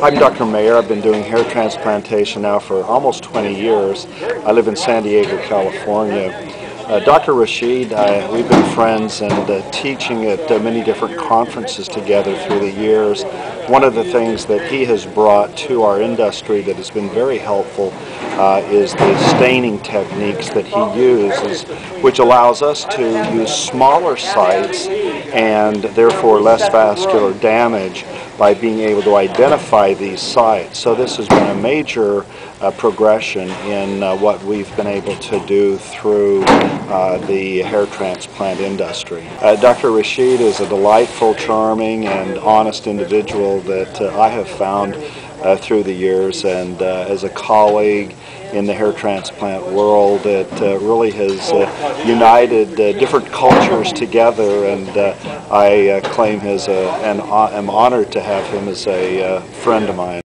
I'm Dr. Mayer. I've been doing hair transplantation now for almost 20 years. I live in San Diego, California. Dr. Rashid, we've been friends and teaching at many different conferences together through the years. One of the things that he has brought to our industry that has been very helpful is the staining techniques that he uses, which allows us to use smaller sites and therefore less vascular damage by being able to identify these sites. So this has been a major progression in what we've been able to do through the hair transplant industry. Dr. Rashid is a delightful, charming, and honest individual that I have found through the years, and as a colleague in the hair transplant world, it really has united different cultures together, and I claim am honored to have him as a friend of mine.